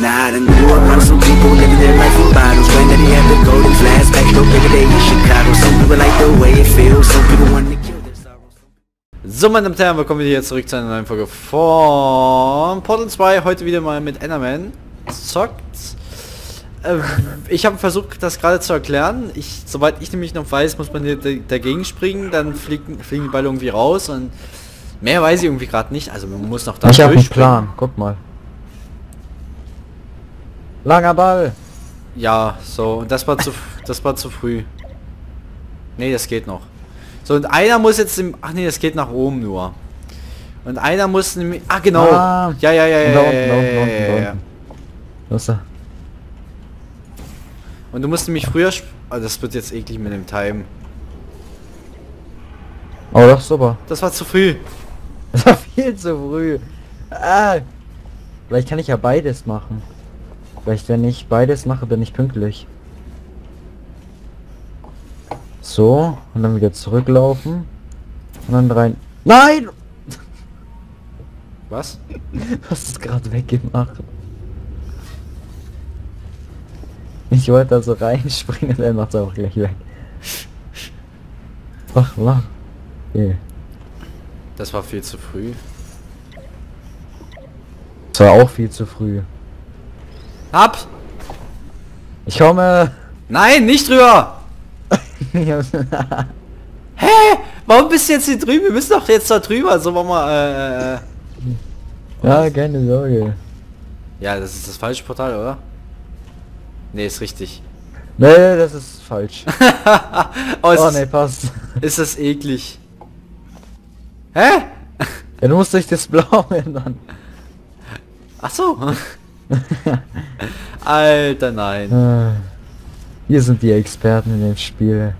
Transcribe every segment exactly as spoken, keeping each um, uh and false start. Now I done grew up on some people living their life in bottles. When did he have the golden flask? Back no bigger day in Chicago. Some people like the way it feels. Some people want to kill their sorrows. So, meine Damen und Herren, willkommen wieder zurück zu einer neuen Folge von Portal zwei. Heute wieder mal mit Enderman zockt. Ich habe versucht, das gerade zu erklären. Ich, soweit ich nämlich noch weiß, muss man hier dagegen springen, dann fliegen, fliegen die Bälle irgendwie raus und mehr weiß ich irgendwie gerade nicht. Also man muss noch da durchspringen. Ich habe einen Plan. Guck mal. Langer Ball. Ja, so und das war zu, das war zu früh. Nee, das geht noch. So und einer muss jetzt im, ach nee, das geht nach oben nur. Und einer muss nämlich, ah genau. Ah, ja ja ja ja. Da unten, da und du musst nämlich früher... Oh, das wird jetzt eklig mit dem Time. Oh, das ist super. Das war zu früh. Das war viel zu früh. Ah. Vielleicht kann ich ja beides machen. Vielleicht, wenn ich beides mache, bin ich pünktlich. So, und dann wieder zurücklaufen. Und dann rein... Nein! Was? Was ist gerade weggemacht? Ich wollte da so reinspringen und er macht es auch gleich weg. Ach, Mann. Yeah. Das war viel zu früh. Das war auch viel zu früh. Ab! Ich komme! Nein, nicht drüber! Hä? Warum bist du jetzt hier drüben? Wir müssen doch jetzt da drüber. So, machen wir, äh... ja, keine Sorge. Ja, das ist das falsche Portal, oder? Nee, ist richtig. Nee, das ist falsch. Oh, oh ne, passt. Ist das eklig. Hä? Ja, du musst dich das Blau ändern. Ach so. Alter, nein. Wir sind die Experten in dem Spiel.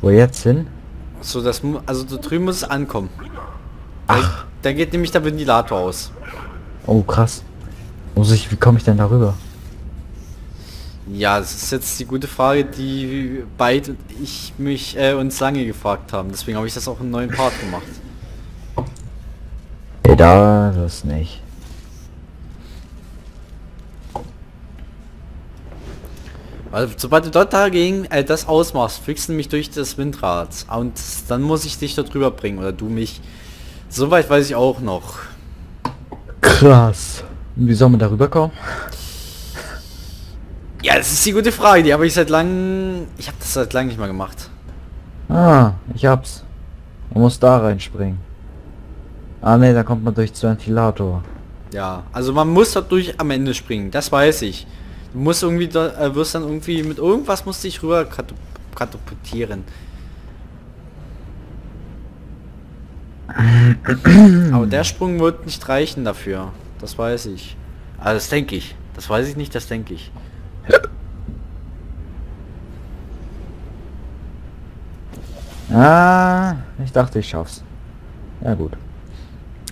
Wo jetzt hin? So, das also da drüben muss es ankommen. Ach. Dann geht nämlich der Ventilator aus. Oh, krass. Muss ich, wie komme ich denn darüber? Ja, das ist jetzt die gute Frage, die beide und ich mich äh, uns lange gefragt haben. Deswegen habe ich das auch im neuen Part gemacht. Nee, da das nicht. Also, sobald du dort dagegen äh, das ausmachst, fliegst du mich durch das Windrad. Und dann muss ich dich da drüber bringen oder du mich. Soweit weiß ich auch noch. Krass. Wie soll man darüber kommen? Ja, das ist die gute Frage, die habe ich seit langem... Ich habe das seit langem nicht mal gemacht. Ah, ich hab's. Man muss da reinspringen. Ah ne, da kommt man durch zu Ventilator. Ja, also man muss dadurch am Ende springen, das weiß ich. Du musst irgendwie, da, äh, wirst dann irgendwie mit irgendwas musst dich rüber katapultieren. Aber der Sprung wird nicht reichen dafür, das weiß ich. Also das denke ich, das weiß ich nicht, das denke ich. Ah, ich dachte, ich schaff's. Ja gut.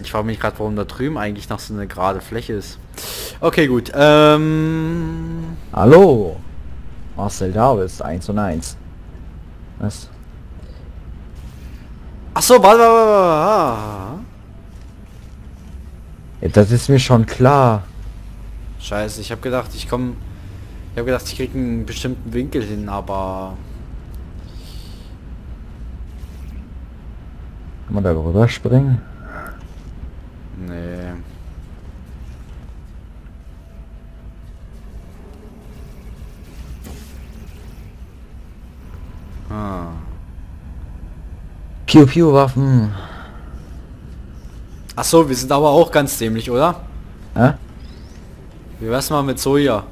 Ich frage mich gerade, warum da drüben eigentlich noch so eine gerade Fläche ist. Okay, gut. Ähm... Hallo, Marcel Davis, eins und eins. Was? Ach so, warte, warte, warte. Ja, das ist mir schon klar. Scheiße, ich habe gedacht, ich komme. Ich habe gedacht, ich kriege einen bestimmten Winkel hin, aber... Kann man da rüber springen? Nee. Ah. Piu Piu Waffen. Ach so, wir sind aber auch ganz dämlich, oder? Hä? Wir wär's mal mit Soja.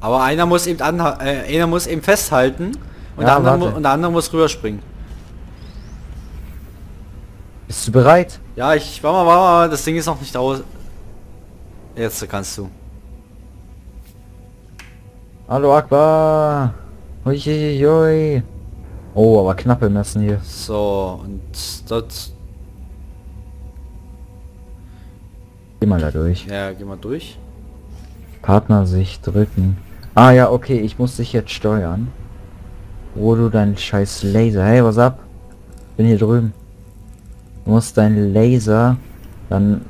Aber einer muss eben anha äh, einer muss eben festhalten und, ja, der andere mu und der andere muss rüberspringen. Bist du bereit? Ja, ich war mal, war mal, das Ding ist noch nicht aus. Jetzt kannst du. Hallo Akbar. Uiuiui. Oh, aber knappe Messen hier. So, und dort. Geh mal da durch. Ja, geh mal durch. Partner sich drücken. Ah ja, okay, ich muss dich jetzt steuern. Wo du deinen scheiß Laser... Hey, was ab? Bin hier drüben. Du musst deinen Laser dann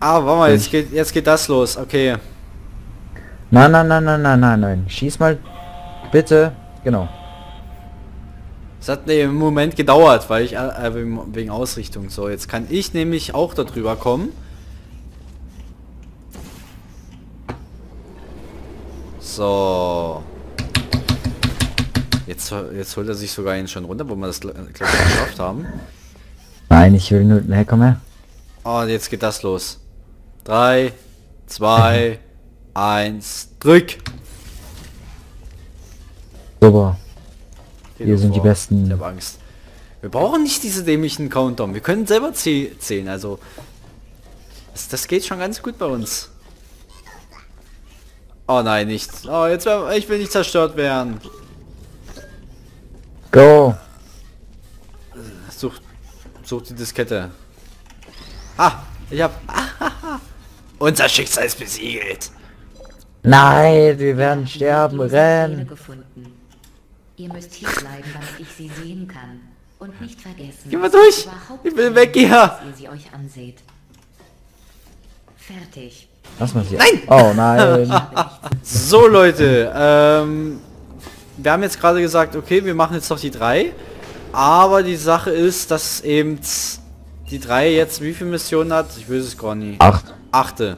Ah, warte mal, jetzt geht, jetzt geht das los, okay. Nein, nein, nein, nein, nein, nein, nein. Schieß mal. Bitte. Genau. Es hat ne, im Moment gedauert, weil ich äh, wegen Ausrichtung. So, jetzt kann ich nämlich auch darüber kommen. So. Jetzt, jetzt holt er sich sogar ihn schon runter, wo wir das gleich geschafft haben. Nein, ich will nur... Ne, komm her. Oh, jetzt geht das los. drei, zwei, eins, drück! Super. Geht Wir sind vor. die Besten. Ich hab Angst. Wir brauchen nicht diese dämlichen Countdown. Wir können selber zählen, also... Das, das geht schon ganz gut bei uns. Oh nein, nicht. Oh, jetzt, ich will nicht zerstört werden. Go! Such, such die Diskette. Ah, ich hab... Ah, unser Schicksal ist besiegelt. Nein, wir werden sterben, rennen. Ihr müsst hier bleiben, damit ich sie sehen kann. Und nicht vergessen... Geh mal durch! Ich will weg hier! ...dass ihr sie euch anseht. Fertig. Lass mal sie... Nein! Oh nein! So Leute, ähm... wir haben jetzt gerade gesagt, okay, wir machen jetzt noch die drei. Aber die Sache ist, dass eben die drei jetzt wie viele Missionen hat? Ich weiß es gar nicht. Acht. Achte.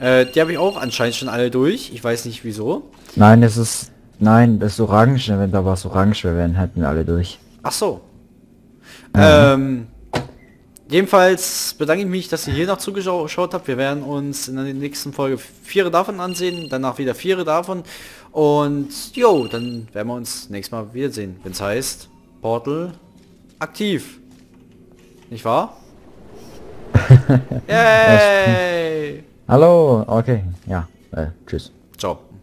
Äh, die habe ich auch anscheinend schon alle durch. Ich weiß nicht wieso. Nein, es ist... Nein, das ist orange. Wenn da was orange wäre, wären hätten alle durch. Ach so. Mhm. Ähm, jedenfalls bedanke ich mich, dass ihr hier noch zugeschaut habt. Wir werden uns in der nächsten Folge vier davon ansehen. Danach wieder vier davon. Und jo, dann werden wir uns nächstes Mal wiedersehen, wenn es heißt Portal aktiv. Nicht wahr? Yay! Hallo, okay, ja, äh, tschüss. Ciao.